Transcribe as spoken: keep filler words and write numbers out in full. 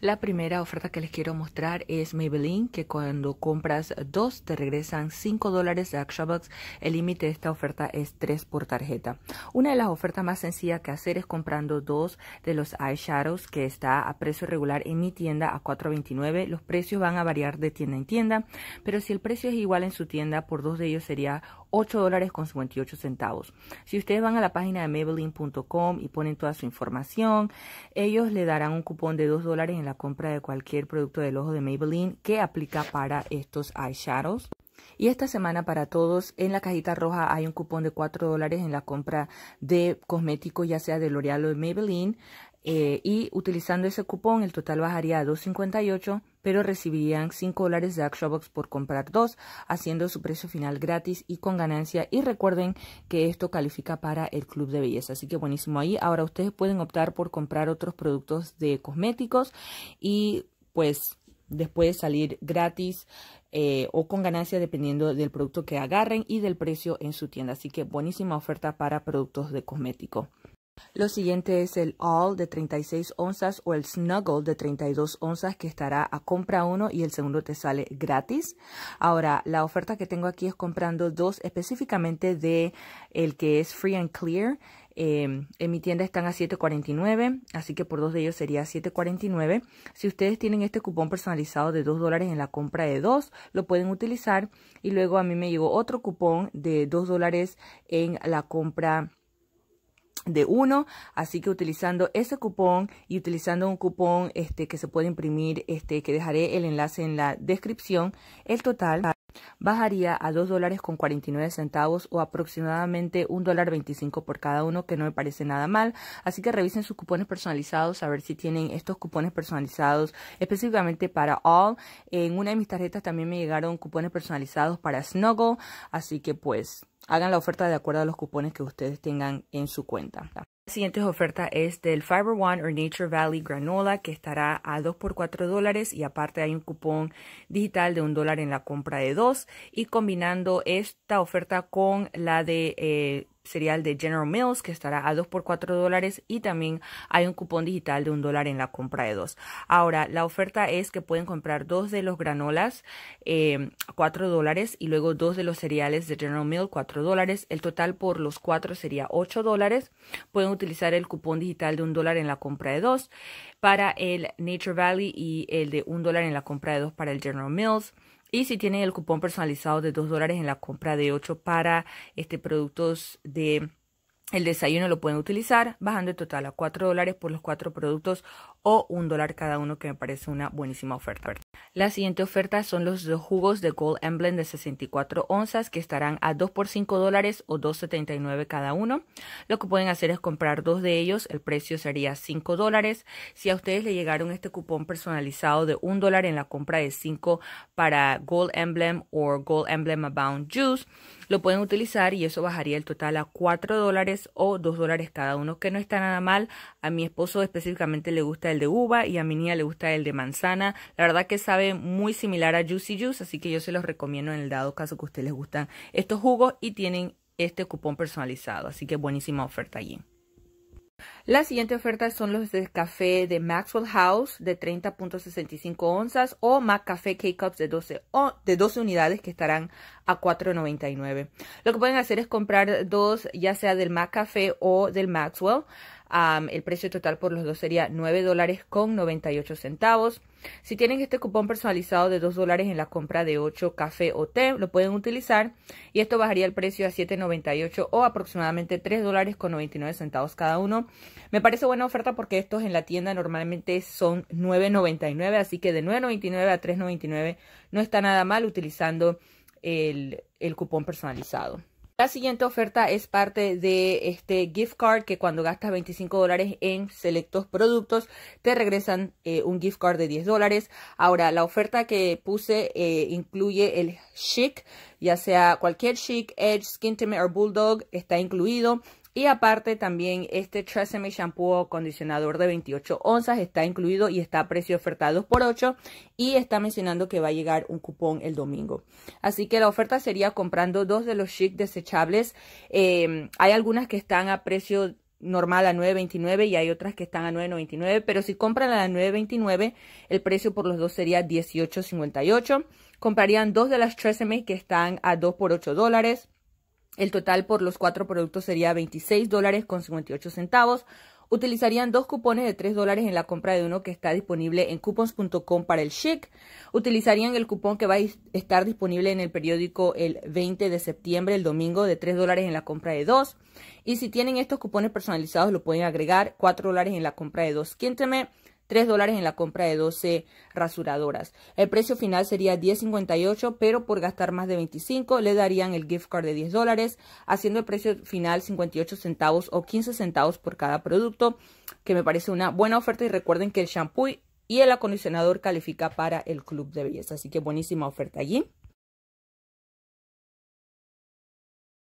La primera oferta que les quiero mostrar es Maybelline, que cuando compras dos te regresan cinco dólares de ActionBucks. El límite de esta oferta es tres por tarjeta. Una de las ofertas más sencillas que hacer es comprando dos de los eyeshadows, que está a precio regular en mi tienda a cuatro veintinueve. Los precios van a variar de tienda en tienda, pero si el precio es igual en su tienda, por dos de ellos sería ocho dólares con cincuenta y ocho centavos. Si ustedes van a la página de Maybelline punto com y ponen toda su información, ellos le darán un cupón de dos dólares en la compra de cualquier producto del ojo de Maybelline que aplica para estos eyeshadows. Y esta semana para todos, en la cajita roja hay un cupón de cuatro dólares en la compra de cosméticos, ya sea de L'Oréal o de Maybelline. Eh, y utilizando ese cupón el total bajaría a dos cincuenta y ocho, pero recibirían cinco dólares de ActionBox por comprar dos, haciendo su precio final gratis y con ganancia. Y recuerden que esto califica para el Club de Belleza, así que buenísimo ahí. Ahora ustedes pueden optar por comprar otros productos de cosméticos y pues después salir gratis eh, o con ganancia dependiendo del producto que agarren y del precio en su tienda. Así que buenísima oferta para productos de cosmético. Lo siguiente es el All de treinta y seis onzas o el Snuggle de treinta y dos onzas, que estará a compra uno y el segundo te sale gratis. Ahora, la oferta que tengo aquí es comprando dos, específicamente de el que es Free and Clear. Eh, en mi tienda están a siete cuarenta y nueve, así que por dos de ellos sería siete cuarenta y nueve. Si ustedes tienen este cupón personalizado de dos dólares en la compra de dos, lo pueden utilizar. Y luego a mí me llegó otro cupón de dos dólares en la compra de uno, así que utilizando ese cupón y utilizando un cupón este que se puede imprimir, este que dejaré el enlace en la descripción, el total bajaría a dos dólares con cuarenta y nueve centavos o aproximadamente un dólar veinticinco por cada uno, que no me parece nada mal. Así que revisen sus cupones personalizados a ver si tienen estos cupones personalizados específicamente para All. En una de mis tarjetas también me llegaron cupones personalizados para Snuggle, así que pues hagan la oferta de acuerdo a los cupones que ustedes tengan en su cuenta. La siguiente oferta es del Fiber One o Nature Valley Granola, que estará a dos por cuatro dólares y aparte hay un cupón digital de un dólar en la compra de dos. Y combinando esta oferta con la de eh, cereal de General Mills, que estará a dos por cuatro dólares y también hay un cupón digital de un dólar en la compra de dos. Ahora, la oferta es que pueden comprar dos de los granolas eh, cuatro dólares y luego dos de los cereales de General Mills cuatro dólares. El total por los cuatro sería ocho dólares. Pueden utilizar el cupón digital de un dólar en la compra de dos para el Nature Valley y el de un dólar en la compra de dos para el General Mills. Y si tienen el cupón personalizado de dos dólares en la compra de ocho para este productos de el desayuno, lo pueden utilizar, bajando el total a cuatro dólares por los cuatro productos o un dólar cada uno, que me parece una buenísima oferta. La siguiente oferta son los dos jugos de Gold Emblem de sesenta y cuatro onzas, que estarán a dos por cinco dólares o dos setenta y nueve cada uno. Lo que pueden hacer es comprar dos de ellos, el precio sería cinco dólares. Si a ustedes le llegaron este cupón personalizado de un dólar en la compra de cinco para Gold Emblem o Gold Emblem Abound Juice, lo pueden utilizar y eso bajaría el total a cuatro dólares o dos dólares cada uno, que no está nada mal. A mi esposo específicamente le gusta el de uva y a mi niña le gusta el de manzana. La verdad que sabe muy similar a Juicy Juice, así que yo se los recomiendo en el dado caso que a ustedes les gustan estos jugos y tienen este cupón personalizado, así que buenísima oferta allí. La siguiente oferta son los de café de Maxwell House de treinta punto sesenta y cinco onzas o Max Café K-Cups de doce, de doce unidades, que estarán a cuatro noventa y nueve. Lo que pueden hacer es comprar dos, ya sea del Max Café o del Maxwell. Um, el precio total por los dos sería nueve dólares con noventa y ocho centavos. Si tienen este cupón personalizado de dos dólares en la compra de ocho café o té, lo pueden utilizar y esto bajaría el precio a siete noventa y ocho o aproximadamente tres dólares con noventa y nueve centavos cada uno. Me parece buena oferta porque estos en la tienda normalmente son nueve noventa y nueve, así que de nueve noventa y nueve a tres noventa y nueve no está nada mal utilizando el, el cupón personalizado. La siguiente oferta es parte de este gift card, que cuando gastas veinticinco dólares en selectos productos te regresan eh, un gift card de diez dólares. Ahora, la oferta que puse eh, incluye el Chic, ya sea cualquier Chic, Edge, Skintimate o Bulldog está incluido. Y aparte también este Tresemmé shampoo o acondicionador de veintiocho onzas está incluido y está a precio oferta dos por ocho. Y está mencionando que va a llegar un cupón el domingo. Así que la oferta sería comprando dos de los Chic desechables. Eh, hay algunas que están a precio normal a nueve veintinueve y hay otras que están a nueve noventa y nueve, pero si compran a nueve veintinueve, el precio por los dos sería dieciocho cincuenta y ocho. Comprarían dos de las Tresemmé que están a dos por ocho dólares. El total por los cuatro productos sería veintiséis dólares con cincuenta y ocho centavos. Utilizarían dos cupones de tres dólares en la compra de uno que está disponible en coupons punto com para el Chic. Utilizarían el cupón que va a estar disponible en el periódico el veinte de septiembre, el domingo, de tres dólares en la compra de dos. Y si tienen estos cupones personalizados, lo pueden agregar: cuatro dólares en la compra de dos Skintimate, tres dólares en la compra de doce rasuradoras. El precio final sería diez cincuenta y ocho, pero por gastar más de veinticinco le darían el gift card de diez dólares, haciendo el precio final cincuenta y ocho centavos o quince centavos por cada producto, que me parece una buena oferta. Y recuerden que el shampoo y el acondicionador califica para el club de belleza, así que buenísima oferta allí.